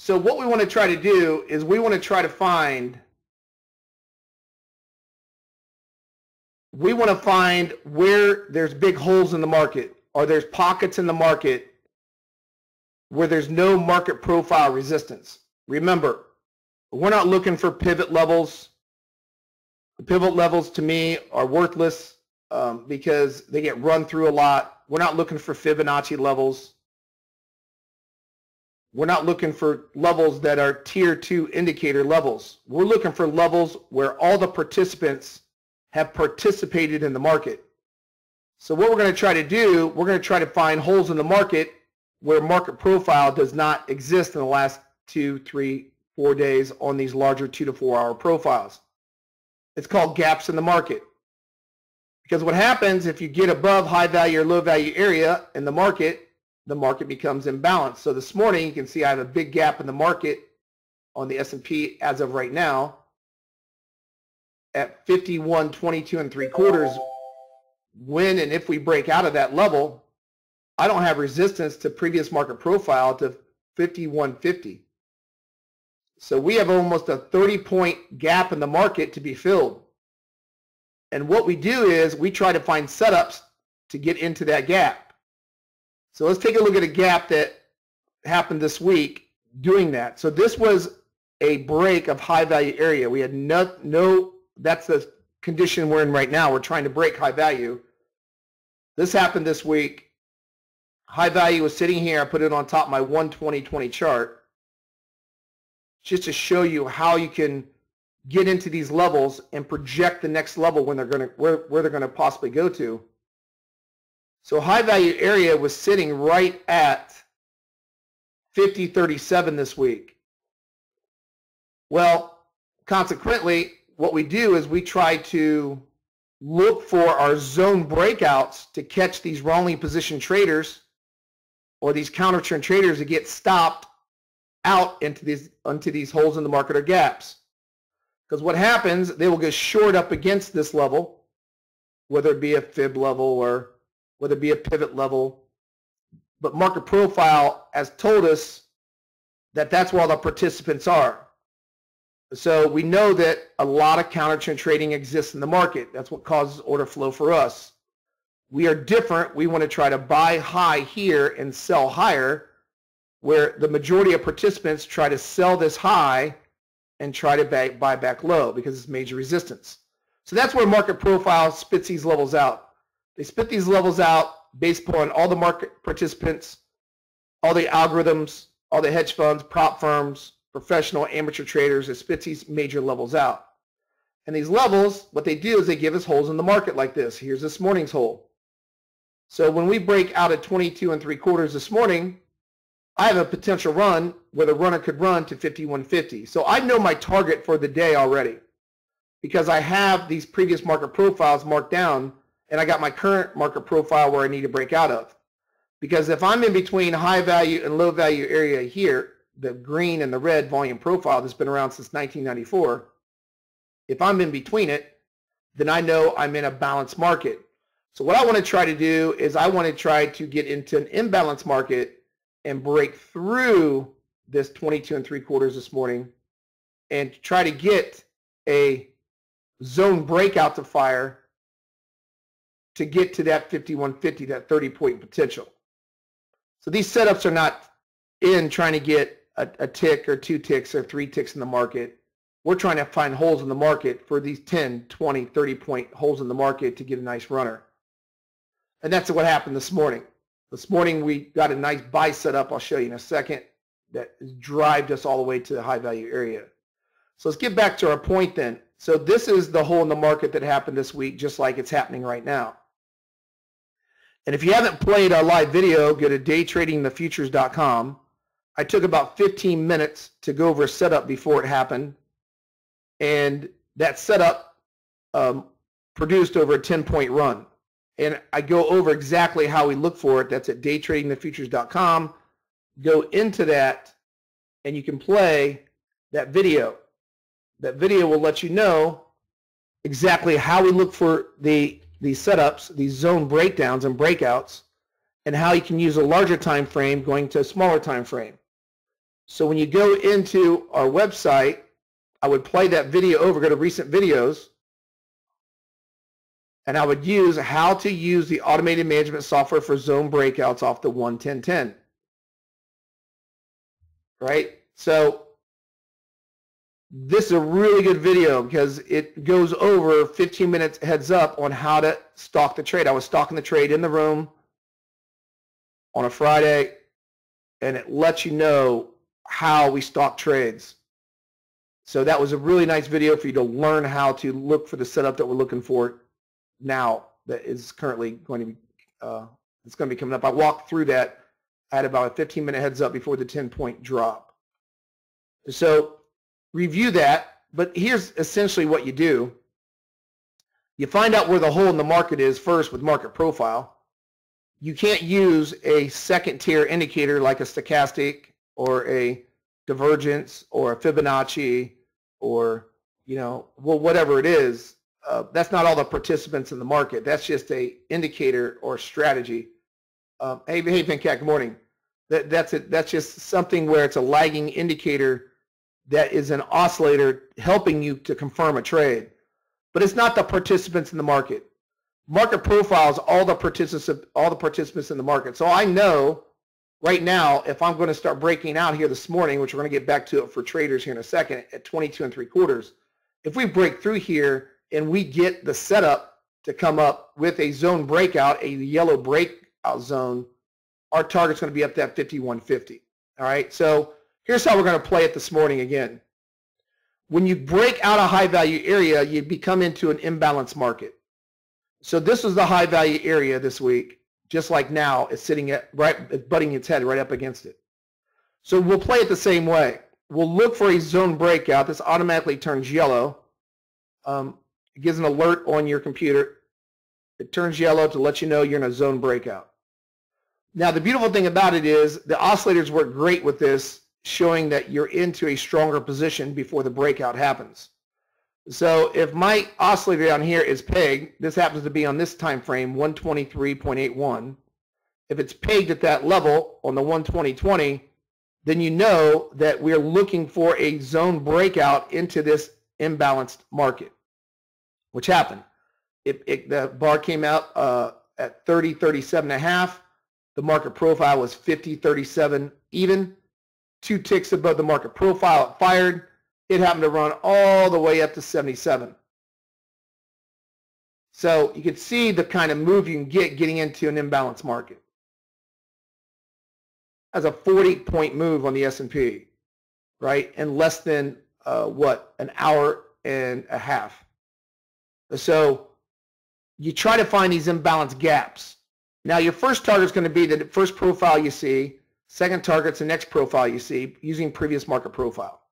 So what we want to try to do is we want to try to find, we want to find where there's big holes in the market, or there's pockets in the market where there's no market profile resistance. Remember, we're not looking for pivot levels. The pivot levels to me are worthless because they get run through a lot. We're not looking for Fibonacci levels. We're not looking for levels that are tier 2 indicator levels. We're looking for levels where all the participants have participated in the market. So what we're going to try to do, we're going to try to find holes in the market where market profile does not exist in the last 2, 3, 4 days on these larger 2 to 4 hour profiles. It's called gaps in the market. Because what happens if you get above high value or low value area in the market, the market becomes imbalanced. So this morning, you can see I have a big gap in the market on the S&P as of right now at 51.22 3/4. When and if we break out of that level, I don't have resistance to previous market profile to 51.50. So we have almost a 30-point gap in the market to be filled. And what we do is we try to find setups to get into that gap. So let's take a look at a gap that happened this week doing that. So this was a break of high value area. We had no, that's the condition we're in right now. We're trying to break high value. This happened this week. High value was sitting here. I put it on top of my 120/20 chart just to show you how you can get into these levels and project the next level when they're going to, where they're going to possibly go to. So high value area was sitting right at 50.37 this week. Well, consequently, what we do is we try to look for our zone breakouts to catch these wrongly positioned traders or these counter trend traders that get stopped out into these holes in the market or gaps. Because what happens, they will get short up against this level, whether it be a fib level or whether it be a pivot level, but market profile has told us that that's where all the participants are. So we know that a lot of counter trend trading exists in the market. That's what causes order flow for us. We are different. We want to try to buy high here and sell higher, where the majority of participants try to sell this high and try to buy back low because it's major resistance. So that's where market profile spits these levels out. They spit these levels out based upon all the market participants, all the algorithms, all the hedge funds, prop firms, professional, amateur traders. It spits these major levels out. And these levels, what they do is they give us holes in the market like this. Here's this morning's hole. So when we break out at 22.75 this morning, I have a potential run where the runner could run to 51.50. So I know my target for the day already because I have these previous market profiles marked down, and I got my current market profile where I need to break out of. Because if I'm in between high value and low value area here, the green and the red volume profile that's been around since 1994, if I'm in between it, then I know I'm in a balanced market. So what I want to try to do is I want to try to get into an imbalanced market and break through this 22.75 this morning and try to get a zone breakout to fire to get to that 51.50, that 30-point potential. So these setups are not in trying to get a tick or 2 ticks or 3 ticks in the market. We're trying to find holes in the market for these 10, 20, 30-point holes in the market to get a nice runner. And that's what happened this morning. This morning we got a nice buy setup, I'll show you in a second, that drived us all the way to the high-value area. So let's get back to our point then. So this is the hole in the market that happened this week, just like it's happening right now. And if you haven't played our live video, go to DayTradingTheFutures.com. I took about 15 minutes to go over a setup before it happened. And that setup produced over a 10-point run. And I go over exactly how we look for it. That's at DayTradingTheFutures.com. Go into that, and you can play that video. That video will let you know exactly how we look for these setups, these zone breakdowns and breakouts, and how you can use a larger time frame going to a smaller time frame. So when you go into our website, I would play that video over, go to recent videos, and I would use how to use the automated management software for zone breakouts off the 110.10. Right? So this is a really good video because it goes over 15 minutes heads up on how to stock the trade. I was stocking the trade in the room on a Friday, and it lets you know how we stock trades. So that was a really nice video for you to learn how to look for the setup that we're looking for now that is currently going to be, it's going to be coming up. I walked through that at about a 15-minute heads up before the 10-point drop. So review that, but here's essentially what you do. You find out where the hole in the market is first with Market Profile. You can't use a second tier indicator like a stochastic or a divergence or a Fibonacci or, you know, well, whatever it is. That's not all the participants in the market. That's just a indicator or strategy. Hey, Venkat, good morning. That's just something where it's a lagging indicator that is an oscillator helping you to confirm a trade. But it's not the participants in the market. Market profiles all the participants in the market. So I know right now if I'm going to start breaking out here this morning, which we're going to get back to it for traders here in a second, at 22 3/4, if we break through here and we get the setup to come up with a zone breakout, a yellow breakout zone, our target's going to be up that 51.50. All right, so here's how we're going to play it this morning again. When you break out a high value area, you become into an imbalanced market. So this is the high value area this week, just like now it's sitting at right, butting its head right up against it. So we'll play it the same way. We'll look for a zone breakout. This automatically turns yellow. It gives an alert on your computer. It turns yellow to let you know you're in a zone breakout. Now the beautiful thing about it is the oscillators work great with this, showing that you're into a stronger position before the breakout happens. So if my oscillator down here is pegged, this happens to be on this time frame, 123.81. If it's pegged at that level on the 120.20, then you know that we're looking for a zone breakout into this imbalanced market, which happened. The bar came out at 30.37.5. The market profile was 50.37 even. 2 ticks above the market profile, it fired. It happened to run all the way up to 77. So you can see the kind of move you can get getting into an imbalanced market. That's a 40-point move on the S&P, right, in less than, an hour and a half. So you try to find these imbalanced gaps. Now your first target is going to be the first profile you see, second target's the next profile you see using previous market profile.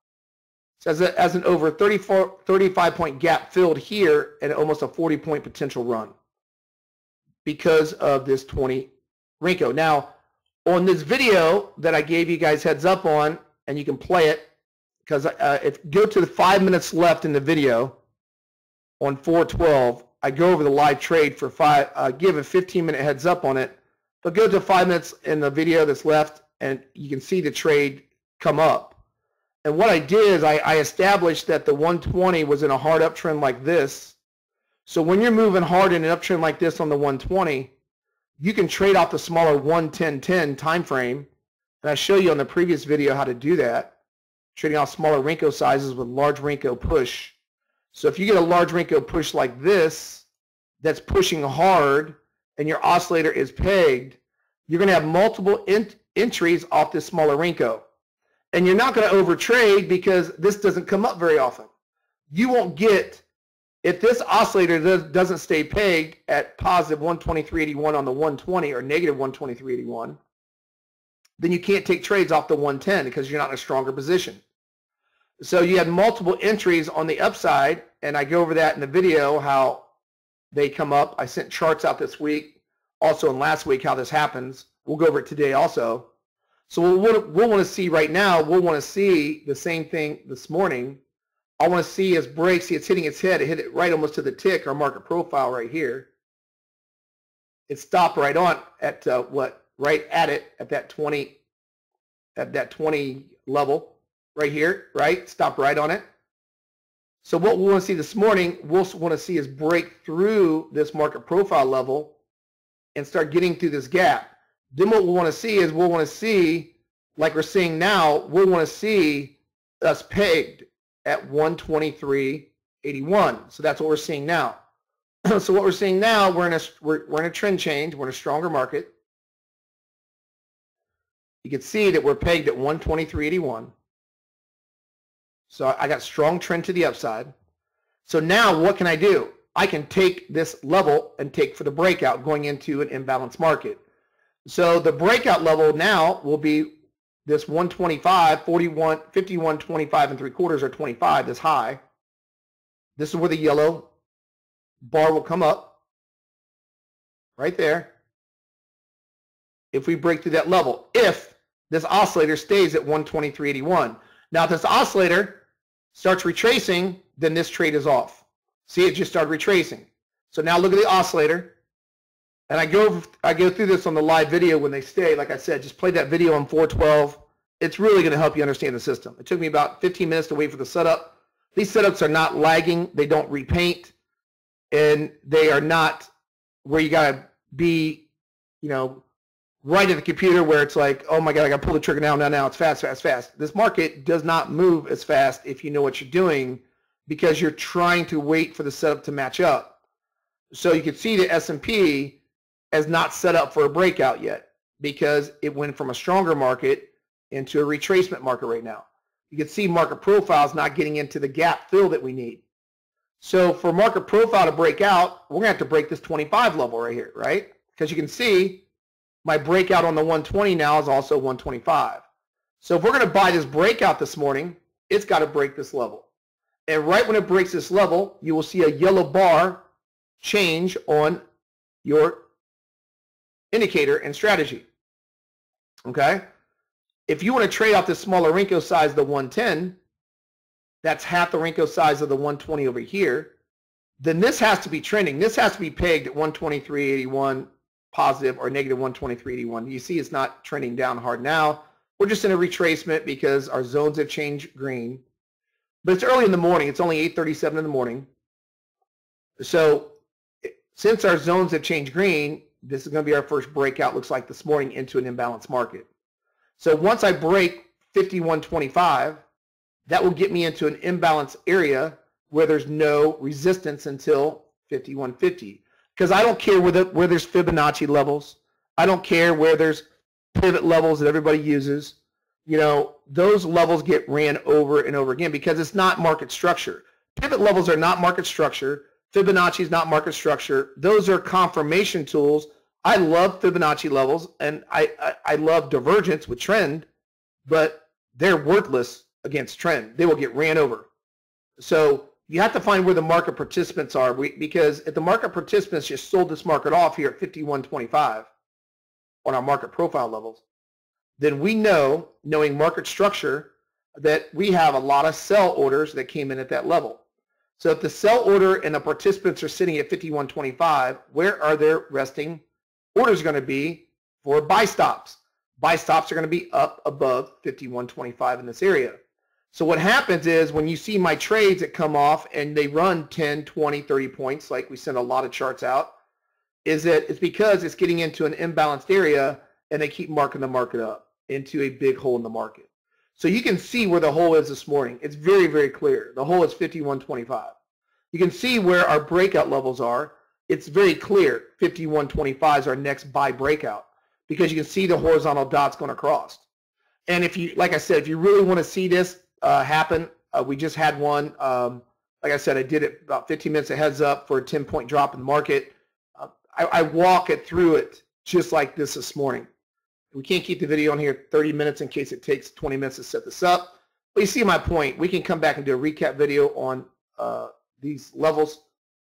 So as an over 35-point gap filled here and almost a 40-point potential run because of this 20 Renko. Now, on this video that I gave you guys heads up on, and you can play it, because if go to the 5 minutes left in the video on 412, I go over the live trade for give a 15-minute heads up on it, but go to 5 minutes in the video that's left, and you can see the trade come up. And what I did is I established that the 120 was in a hard uptrend like this. So when you're moving hard in an uptrend like this on the 120, you can trade off the smaller 110.10 time frame. And I show you on the previous video how to do that, trading off smaller Renko sizes with large Renko push. So if you get a large Renko push like this, that's pushing hard, and your oscillator is pegged, you're going to have multiple entries off this smaller Renko. And you're not going to overtrade because this doesn't come up very often. You won't get, if this oscillator doesn't stay pegged at positive 123.81 on the 120 or negative 123.81, then you can't take trades off the 110 because you're not in a stronger position. So you had multiple entries on the upside, and I go over that in the video how they come up. I sent charts out this week, also in last week, how this happens. We'll go over it today also. So we'll want to see right now, we'll want to see the same thing this morning. I want to see as breaks, see it's hitting its head, it hit it right almost to the tick, our market profile right here. It stopped right on at right at it at that 20, at that 20 level right here, right? Stop right on it. So what we want to see this morning, we'll want to see is break through this market profile level and start getting through this gap. Then what we'll want to see is we'll want to see, like we're seeing now, we'll want to see us pegged at 123.81. So that's what we're seeing now. So what we're seeing now, we're in a trend change. We're in a stronger market. You can see that we're pegged at 123.81. So I got strong trend to the upside. So now what can I do? I can take this level and take for the breakout going into an imbalanced market. So the breakout level now will be this 125, 41, 51, 25 and 3/4 or 25, this high. This is where the yellow bar will come up, right there. If we break through that level, if this oscillator stays at 123.81. Now if this oscillator starts retracing, then this trade is off. See, it just started retracing. So now look at the oscillator. And I go through this on the live video when they stay. Like I said, just play that video on 412. It's really going to help you understand the system. It took me about 15 minutes to wait for the setup. These setups are not lagging. They don't repaint. And they are not where you got to be, you know, right at the computer where it's like, oh my God, I got to pull the trigger now. It's fast, fast, fast. This market does not move as fast if you know what you're doing because you're trying to wait for the setup to match up. So you can see the S&P has not set up for a breakout yet because it went from a stronger market into a retracement market right now. You can see market profile is not getting into the gap fill that we need. So for market profile to break out, we're going to have to break this 25 level right here, right? Because you can see my breakout on the 120 now is also 125. So if we're going to buy this breakout this morning, it's got to break this level. And right when it breaks this level, you will see a yellow bar change on your indicator and strategy. Okay, if you want to trade off this smaller Renko size, the 110, that's half the Renko size of the 120 over here, then this has to be trending. This has to be pegged at 123.81 positive or negative 123.81. You see it's not trending down hard now. We're just in a retracement because our zones have changed green. But it's early in the morning. It's only 8:37 in the morning. So since our zones have changed green, this is going to be our first breakout, looks like this morning, into an imbalanced market. So once I break 51.25, that will get me into an imbalanced area where there's no resistance until 51.50. Because I don't care where there's Fibonacci levels. I don't care where there's pivot levels that everybody uses. You know, those levels get ran over and over again because it's not market structure. Pivot levels are not market structure. Fibonacci is not market structure. Those are confirmation tools. I love Fibonacci levels, and I love divergence with trend, but they're worthless against trend. They will get ran over. So you have to find where the market participants are, because if the market participants just sold this market off here at 51.25 on our market profile levels, then we know, knowing market structure, that we have a lot of sell orders that came in at that level. So if the sell order and the participants are sitting at 51.25, where are their resting orders going to be for buy stops? Buy stops are going to be up above 51.25 in this area. So what happens is when you see my trades that come off and they run 10, 20, 30 points, like we send a lot of charts out, is that it's because it's getting into an imbalanced area and they keep marking the market up into a big hole in the market. So you can see where the hole is this morning. It's very, very clear. The hole is 51.25. You can see where our breakout levels are. It's very clear 51.25 is our next buy breakout because you can see the horizontal dots going across. And if you, like I said, if you really want to see this happen, we just had one. Like I said, I did it about 15 minutes of heads up for a 10-point drop in the market. I walk it through it just like this morning. We can't keep the video on here 30 minutes in case it takes 20 minutes to set this up. But you see my point. We can come back and do a recap video on these levels.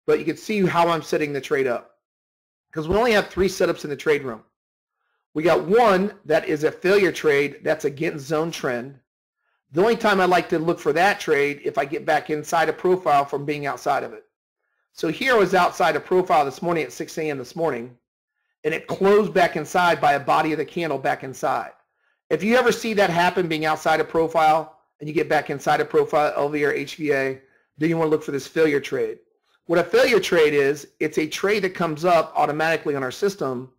But you can see how I'm setting the trade up. Because we only have 3 setups in the trade room. We got one that is a failure trade. That's against zone trend. The only time I like to look for that trade if I get back inside a profile from being outside of it. So here I was outside a profile this morning at 6 a.m. this morning. And it closed back inside by a body of the candle back inside. If you ever see that happen, being outside of profile, and you get back inside of profile, LV or HVA, then you want to look for this failure trade. What a failure trade is, it's a trade that comes up automatically on our system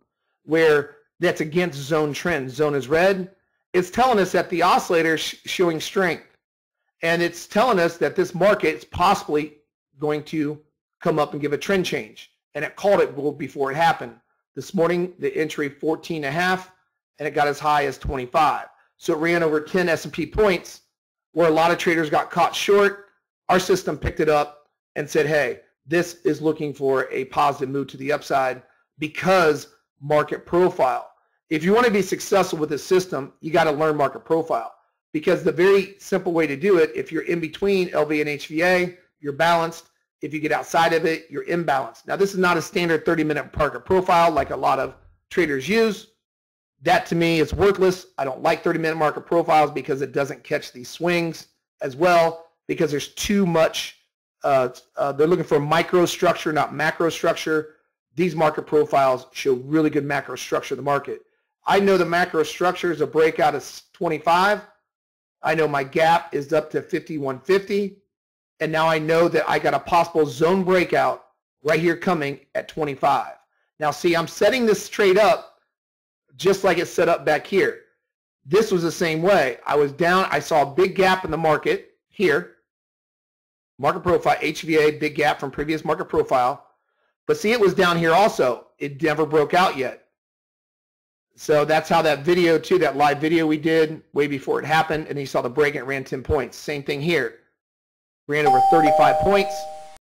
where that's against zone trend. Zone is red. It's telling us that the oscillator is showing strength, and it's telling us that this market is possibly going to come up and give a trend change, and it called it before it happened. This morning, the entry 14.5, and it got as high as 25. So it ran over 10 S&P points where a lot of traders got caught short. Our system picked it up and said, hey, this is looking for a positive move to the upside because market profile. If you want to be successful with this system, you got to learn market profile, because the very simple way to do it, if you're in between LV and HVA, you're balanced. If you get outside of it, you're imbalanced. Now, this is not a standard 30-minute market profile like a lot of traders use. That, to me, is worthless. I don't like 30-minute market profiles because it doesn't catch these swings as well, because there's too much. They're looking for micro structure, not macro structure. These market profiles show really good macro structure of the market. I know the macro structure is a breakout of 25. I know my gap is up to 51.50. And now I know that I got a possible zone breakout right here coming at 25. Now see, I'm setting this trade up just like it's set up back here. This was the same way. I was down. I saw a big gap in the market here. Market profile, HVA, big gap from previous market profile. But see, it was down here also. It never broke out yet. So that's how that video too, that live video we did way before it happened, and you saw the break and it ran 10 points. Same thing here. Ran over 35 points.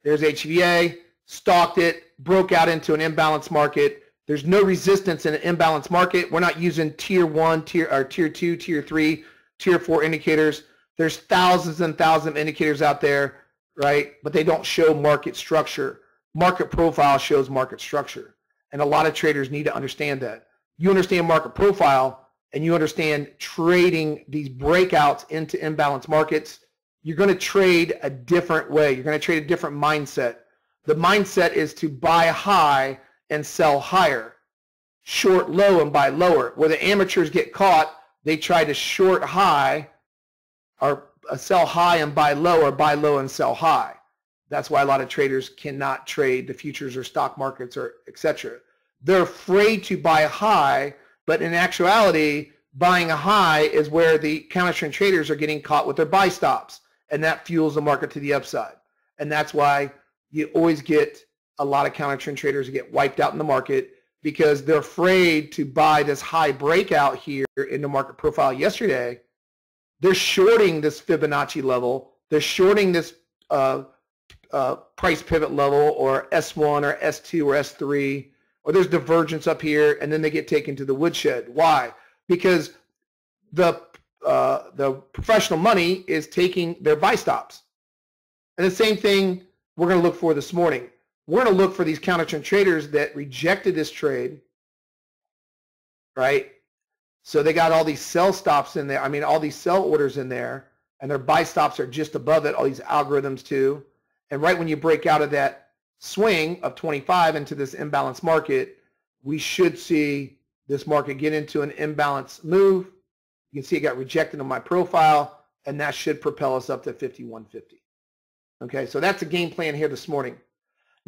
There's HVA, stalked it, broke out into an imbalanced market. There's no resistance in an imbalanced market. We're not using tier 1, tier 2, tier 3, tier 4 indicators. There's thousands and thousands of indicators out there, right? But they don't show market structure. Market profile shows market structure. And a lot of traders need to understand that. You understand market profile and you understand trading these breakouts into imbalanced markets, you're going to trade a different way. You're going to trade a different mindset. The mindset is to buy high and sell higher, short low and buy lower. Where the amateurs get caught, they try to short high or sell high and buy low, or buy low and sell high. That's why a lot of traders cannot trade the futures or stock markets or etc. They're afraid to buy high, but in actuality, buying a high is where the counter-trend traders are getting caught with their buy stops. And that fuels the market to the upside. And that's why you always get a lot of counter-trend traders who get wiped out in the market, because they're afraid to buy this high breakout here in the market profile yesterday. They're shorting this Fibonacci level. They're shorting this price pivot level, or S1 or S2 or S3, or there's divergence up here, and then they get taken to the woodshed. Why? Because the professional money is taking their buy stops. And the same thing we're going to look for this morning. We're going to look for these counter trend traders that rejected this trade, right? So they got all these sell stops in there. I mean, all these sell orders in there, and their buy stops are just above it, all these algorithms too. And right when you break out of that swing of 25 into this imbalanced market, we should see this market get into an imbalanced move. You can see it got rejected on my profile, and that should propel us up to 51.50. Okay, so that's a game plan here this morning.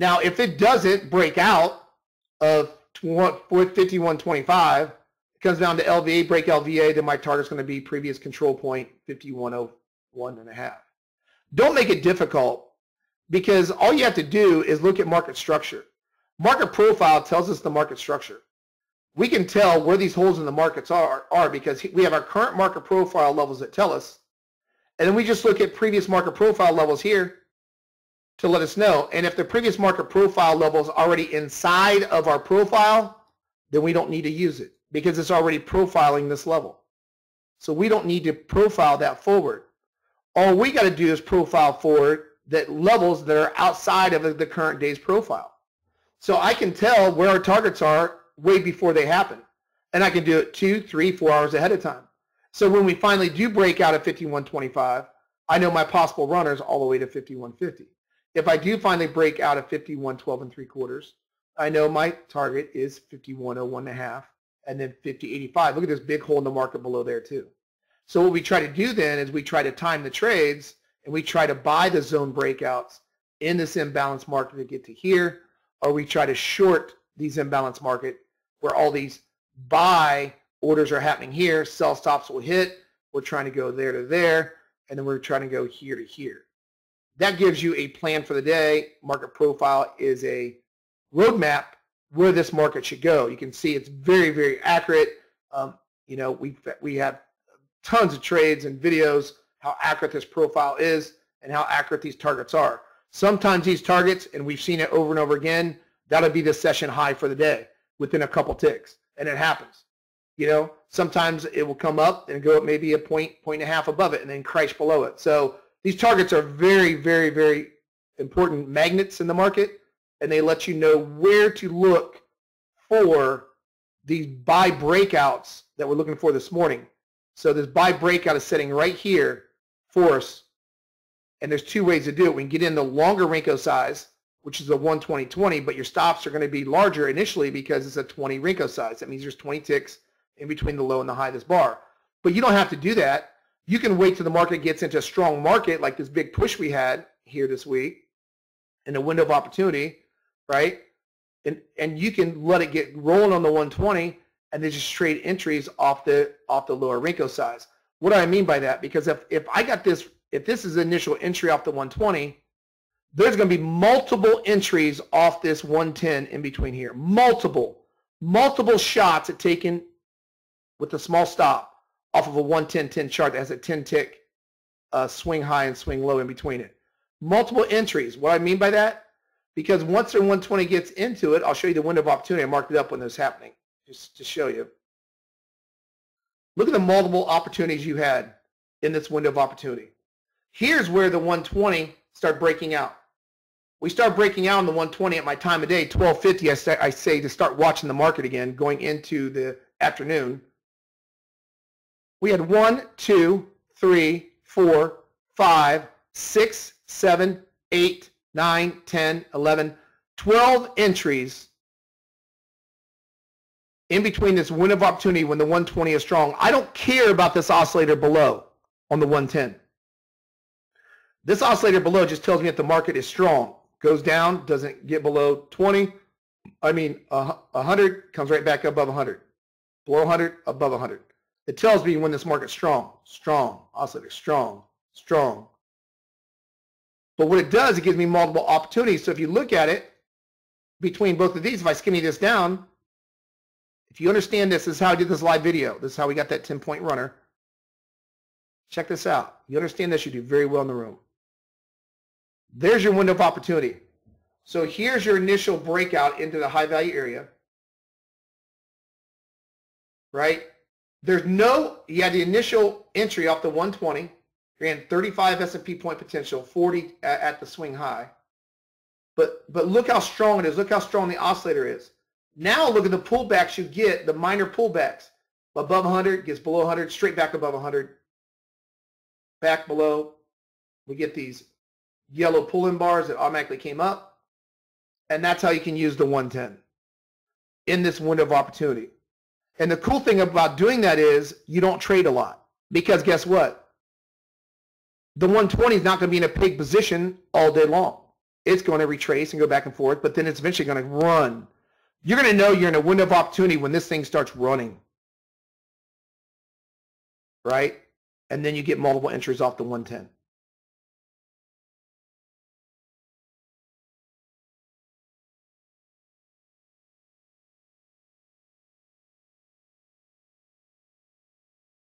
Now, if it doesn't break out of 51.25, it comes down to LVA, break LVA, then my target's going to be previous control point, 51.01.5. Don't make it difficult, because all you have to do is look at market structure. Market profile tells us the market structure. We can tell where these holes in the markets are because we have our current market profile levels that tell us. And then we just look at previous market profile levels here to let us know. And if the previous market profile level is already inside of our profile, then we don't need to use it because it's already profiling this level. So we don't need to profile that forward. All we got to do is profile forward that levels that are outside of the current day's profile. So I can tell where our targets are way before they happen, and I can do it 2, 3, 4 hours ahead of time. So when we finally do break out of 51.25, I know my possible runners all the way to 51.50. If I do finally break out of 51.12 and 3/4, I know my target is 51.01.5 and then 50.85. Look at this big hole in the market below there too. So what we try to do then is we try to time the trades, and we try to buy the zone breakouts in this imbalance market to get to here, or we try to short these imbalance market where all these buy orders are happening here, sell stops will hit, we're trying to go there to there, and then we're trying to go here to here. That gives you a plan for the day. Market Profile is a roadmap where this market should go. You can see it's very, very accurate. You know, we have tons of trades and videos how accurate this profile is and how accurate these targets are. Sometimes these targets, and we've seen it over and over again, that'll be the session high for the day within a couple ticks, and it happens. You know, sometimes it will come up and go up maybe a point, point and a half above it, and then crash below it. So these targets are very, very, very important magnets in the market, and they let you know where to look for these buy breakouts that we're looking for this morning. So this buy breakout is sitting right here for us, and there's two ways to do it. We can get in the longer Renko size, which is a 120.20, but your stops are going to be larger initially because it's a 20 Renko size. That means there's 20 ticks in between the low and the high of this bar. But you don't have to do that. You can wait till the market gets into a strong market like this big push we had here this week in a window of opportunity, right? And you can let it get rolling on the 120 and then just trade entries off the lower Renko size. What do I mean by that? Because if I got this, if this is the initial entry off the 120, there's going to be multiple entries off this 110 in between here. Multiple shots at taking with a small stop off of a 110.10 chart that has a 10 tick swing high and swing low in between it. Multiple entries. What I mean by that? Because once their 120 gets into it, I'll show you the window of opportunity. I marked it up when this was happening just to show you. Look at the multiple opportunities you had in this window of opportunity. Here's where the 120 start breaking out. We start breaking out on the 120 at my time of day, 12:50. I say to start watching the market again going into the afternoon. We had 1, 2, 3, 4, 5, 6, 7, 8, 9, 10, 11, 12 entries in between this window of opportunity when the 120 is strong. I don't care about this oscillator below on the 110. This oscillator below just tells me that the market is strong. Goes down, doesn't get below 20. I mean, 100 comes right back above 100. Below 100, above 100. It tells me when this market's strong. Strong, oscillator, strong, strong. But what it does, it gives me multiple opportunities. So if you look at it, between both of these, if I skinny this down, if you understand this, this is how I did this live video. This is how we got that 10-point runner. Check this out. You understand this, you do very well in the room. There's your window of opportunity. So here's your initial breakout into the high value area, right? There's no, you had the initial entry off the 120, ran 35 S&P point potential, 40 at the swing high. But look how strong it is. Look how strong the oscillator is. Now look at the pullbacks you get, the minor pullbacks. Above 100, gets below 100, straight back above 100. Back below, we get these yellow pull-in bars that automatically came up. And that's how you can use the 110 in this window of opportunity. And the cool thing about doing that is you don't trade a lot. Because guess what? The 120 is not going to be in a peg position all day long. It's going to retrace and go back and forth, but then it's eventually going to run. You're going to know you're in a window of opportunity when this thing starts running, right? And then you get multiple entries off the 110.